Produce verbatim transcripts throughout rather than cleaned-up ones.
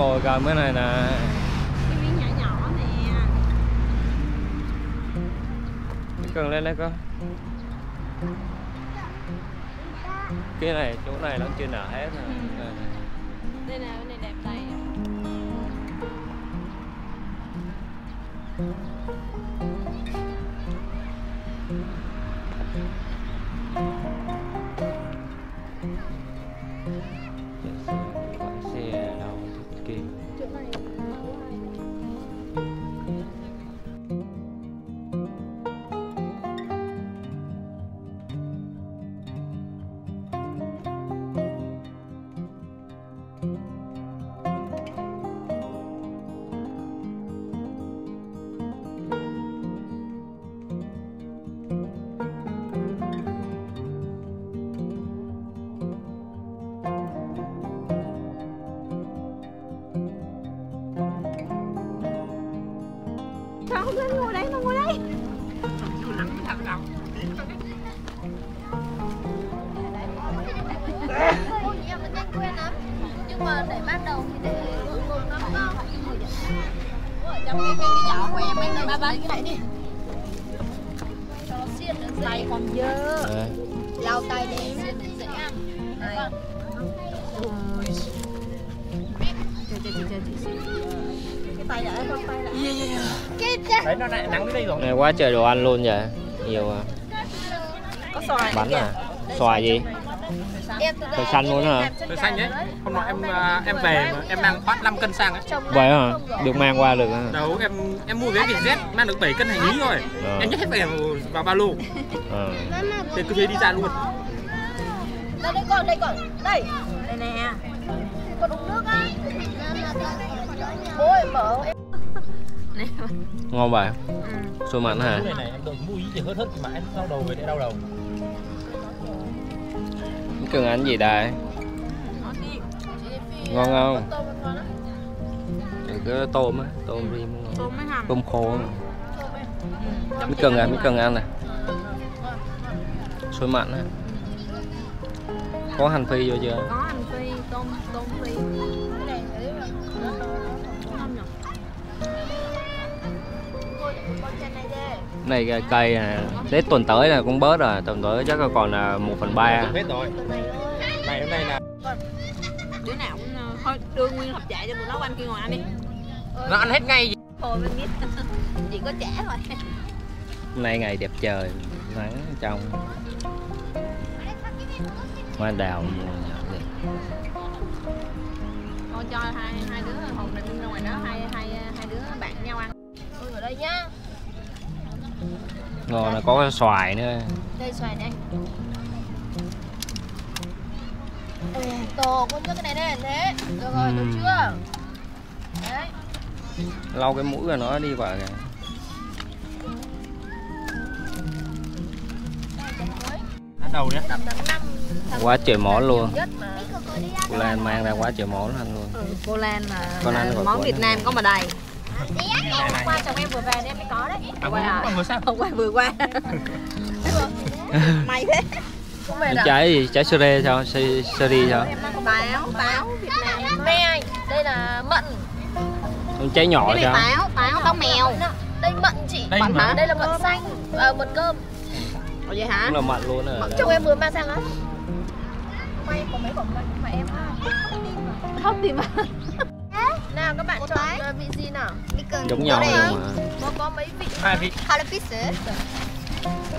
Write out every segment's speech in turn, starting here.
ngồi cầm cái này nè. Cái miếng nhỏ nhỏ nè. Cần lên đây con. Cái này, chỗ này nó chưa nở hết rồi. Ừ. Đây nè, cái này đẹp đây. Sao không lên ngồi đây, mà ngồi đây. Cô chị em vẫn nhanh quen lắm. Nhưng mà để ban đầu thì để ngồi ngồi nó không phải ngồi vậy. Trong cái cái nhỏ của em em này ba ba cái này đi. Cho nó xiên được tay còn dơ. Lau tay để xiên được dễ ăn. Đấy. Ôi. Chờ chờ chờ chờ. Tay lại, con tay lại. Yeah. Đấy, nó lại nắng đến đây rồi. Này quá trời đồ ăn luôn vậy. Nhiều à. Có xoài. Bánh à? Xoài gì? Xoài xanh luôn hả? Xoài xanh đấy. Hôm nọ em em về mà em mang phát năm cân sang ấy. Vậy hả? Được mang qua được hả? Đâu, em em mua vé Vietjet mang được bảy cân hành lý rồi. À. Em nhét hết về vào ba lô. À. Thế cứ thế đi ra luôn. Đây đây con, đây con. Đây. Đây nè. Con uống nước á. Ôi, mở. Ngon vậy? Ừ. Xôi mặn hả? Cái này em đừng mua ý thì hớt hớt mà em đau đầu về để đau đầu. Cần ăn gì đây? Ngon không? Cái tôm á, tôm rim ngon. Tôm khô. Mới cần ăn, mới cần ăn này. Xôi mặn á. Có hành phi vô chưa? Có hành phi, tôm tôm phi. Này cây à, đến tuần tới là cũng bớt rồi, tuần tới chắc còn là một phần ba. Hết rồi. Này hôm nay là đứa nào cũng thôi đưa nguyên hộp dại cho tụi nó ăn kia ngoài ăn đi. Nó ăn hết ngay. Thôi mình biết. Chỉ có trả rồi. Hôm nay ngày đẹp trời, nắng trong. Hoa đào đẹp. Thôi cho hai hai đứa hồn này bên ngoài đó hai hai hai đứa bạn nhau ăn. Ôi ở đây nhá. Ngon là có xoài nữa. Đây xoài này. Ừ, tổ con cho cái này đây thế. Được rồi, được chưa? Đấy. Lau cái mũi là nó đi vào kìa. Ăn đầu nhá. Quá trời món luôn. Cô Lan mang ra quá trời món ăn luôn. Ừ, cô Lan là món Việt Nam có mà đầy. Hôm qua chồng em vừa về nên mới có đấy. Hôm qua hôm qua vừa qua. Mày thế. Trái gì? Trái sơ rê sao? Sơ ri sao? Táo, táo Việt Nam. Me, đây là mận. Trái nhỏ sao? Táo, táo, táo mèo. Đây mận chị. Bạn hả? Đây là mận xanh, mận cơm. Ủa vậy hả? Cũng là mận luôn rồi. Chồng em vừa mang sang á. Quay có mấy bổng lên mà em không tìm mà. Nào các bạn chọn vị gì nào? Giống nhau luôn mà. Có có mấy vị? Hai vị. Jalapeno.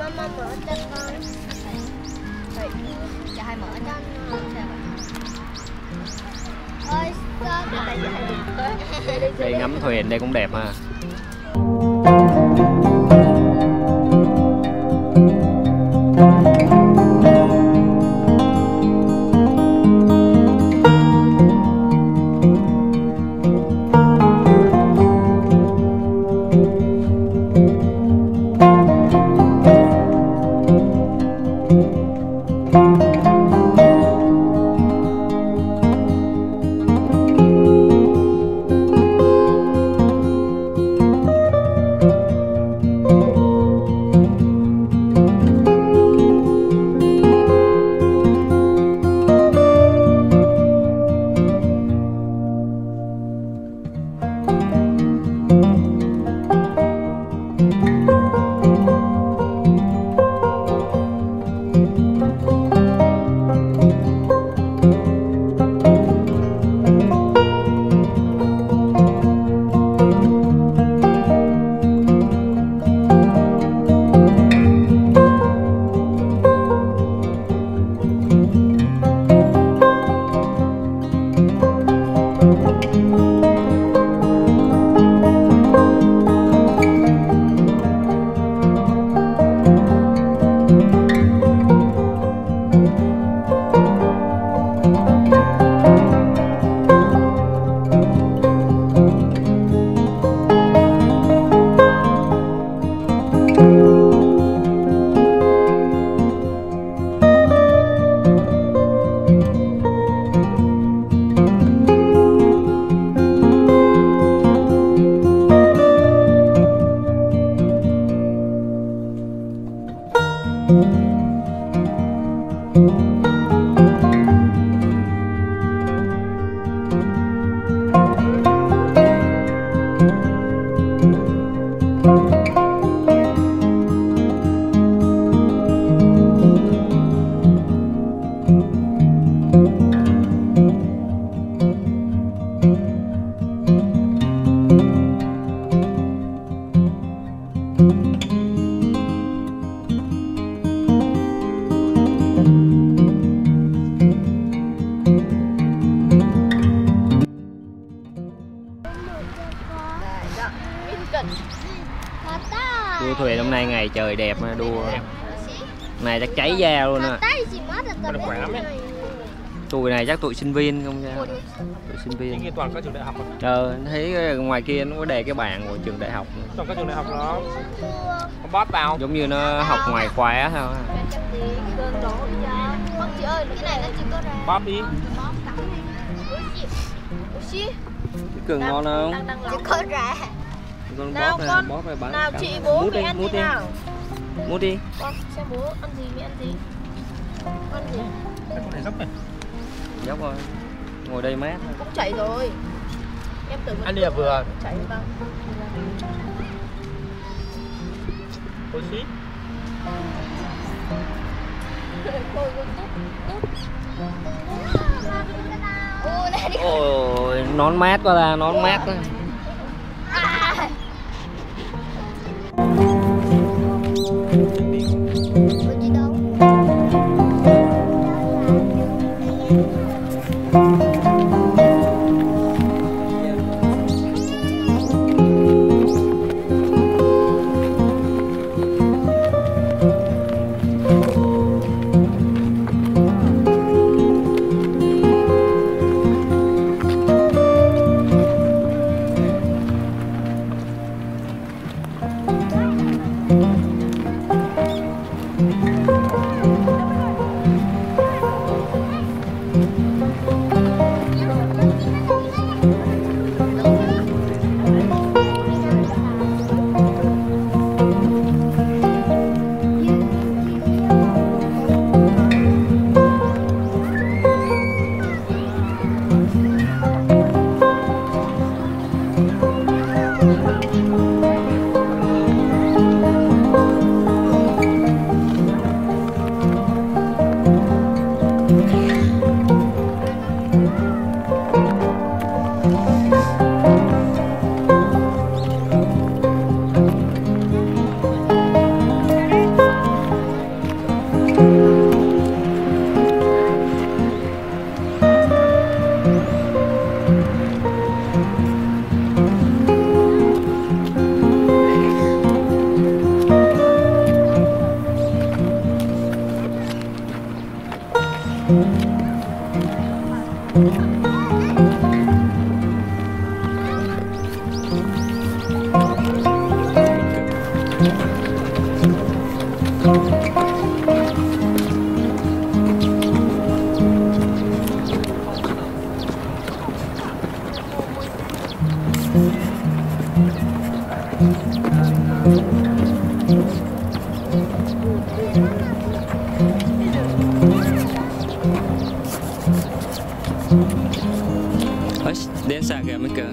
Mama mở chân con. Đấy. Cho hai mở chân. Đây ngắm thuyền đây cũng đẹp ha. quý vị, hôm nay ngày trời đẹp đua này chắc cháy da luôn à. Tụi này chắc tụi sinh viên không nha, tụi sinh viên toàn các trường đại học. Ờ, thấy ngoài kia nó có đề cái bảng của trường đại học, toàn các trường đại học nó bóp vào giống như nó học ngoài khóa thôi. Bóp đi cái cường ngon không? Con bóp này, bóp này bán. Nào chị bố mày ăn đi nào. Mút đi. Con xem bố ăn gì, mẹ ăn gì. Ăn gì? Con này dốc này. Dốc rồi. Ngồi đây mát. Cũng chảy rồi. Em tưởng ăn đi là vừa. Chảy vâng. Ôi xí. Ôi nón mát quá ra, nón mát quá. Đến xa kìa mấy cửa.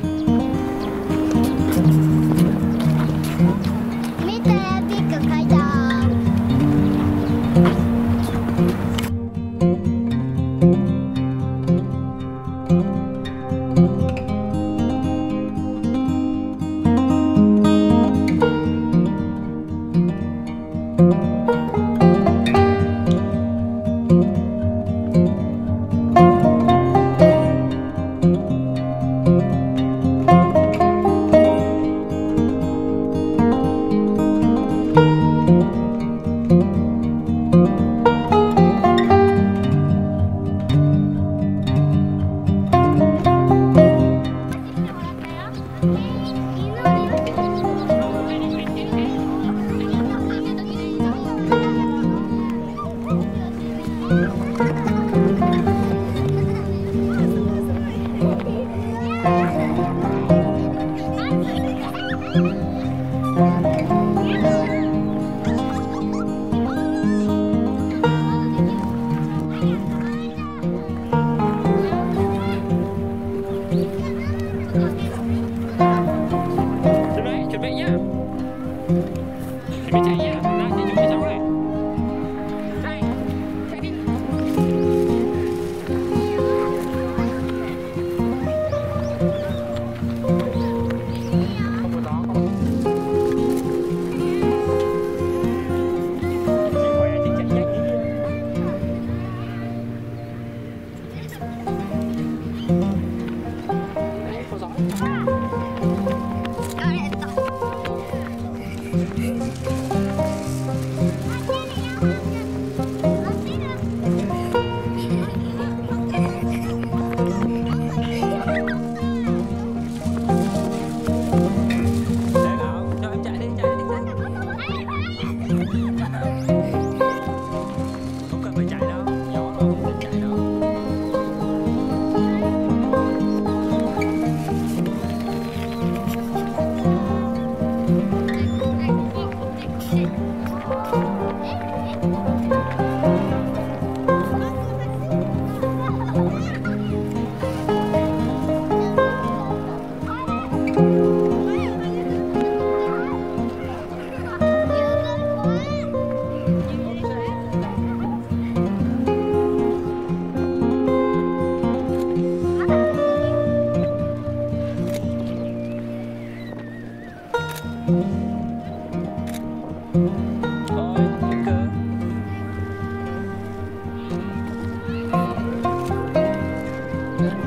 Thank you. Cái này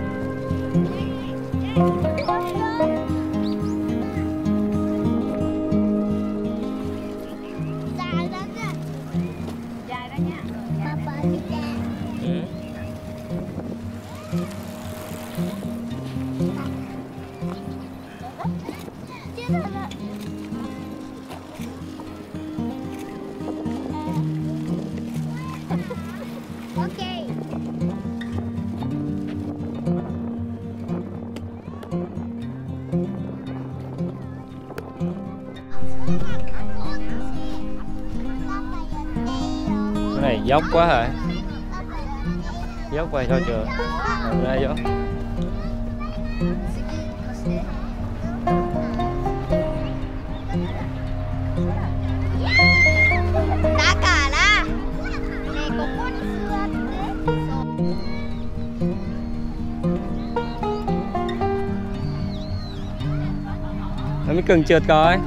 dốc quá hả? Dốc quay cho trường ra dốc. Hai mấy cường trượt coi.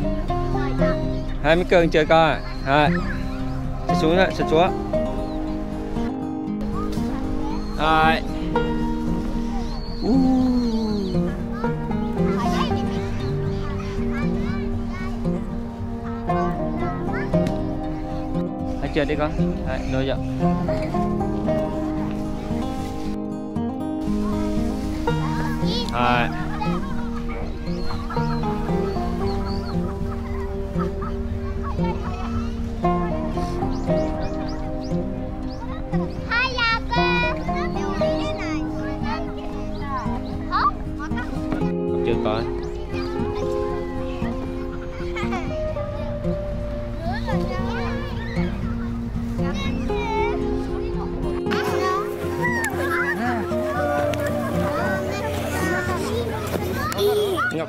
Hai mấy cường trượt coi. Rồi. Sụt xuống rồi, sụt xuống. Rồi. Hãy trượt đi con. Đấy, nuôi dọc. Rồi. Coi. Ngọc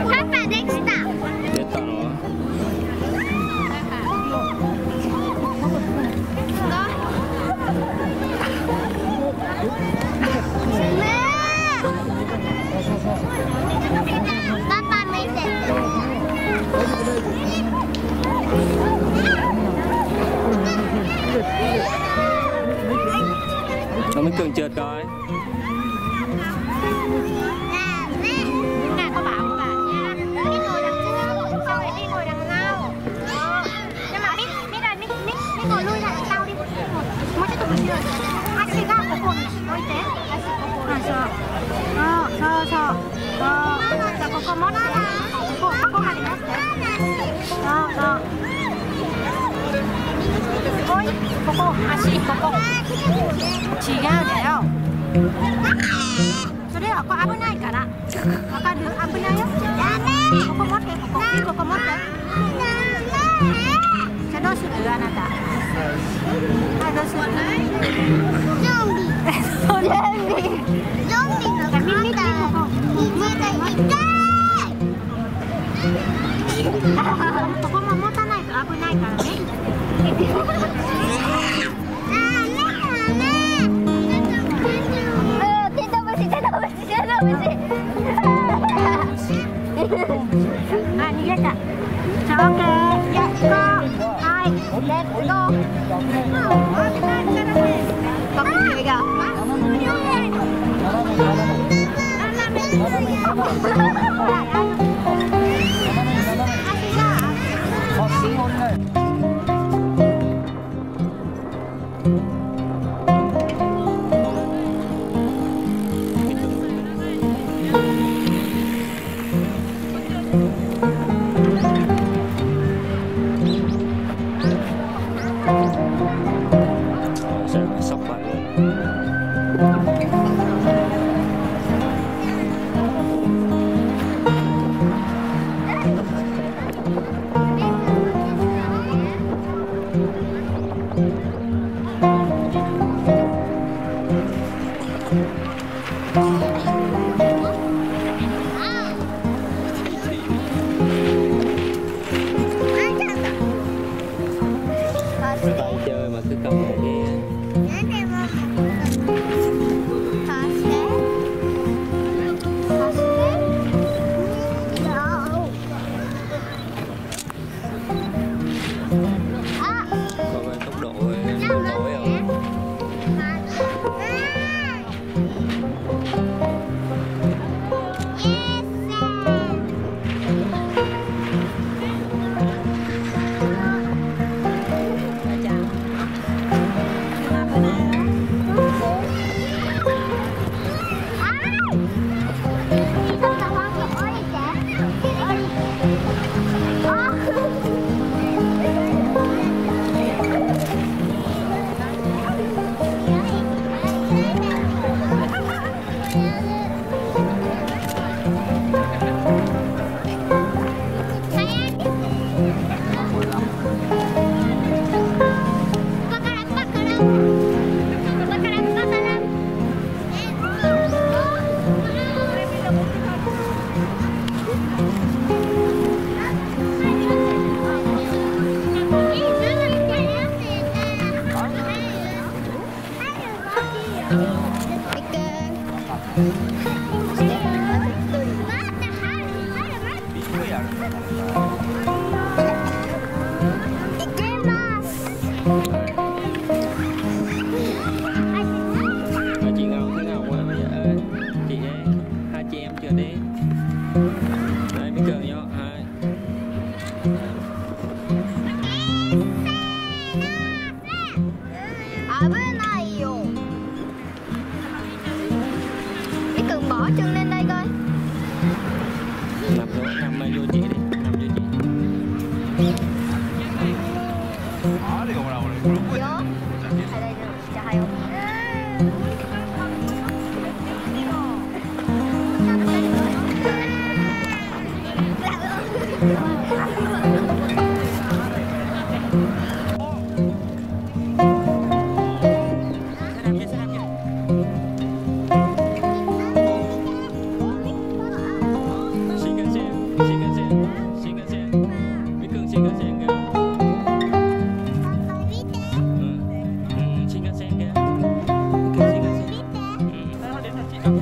Pappa deきた。出たの？パパ見て。nó mới cường trượt coi. Thank you. Thank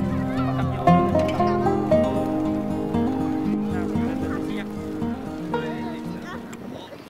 you.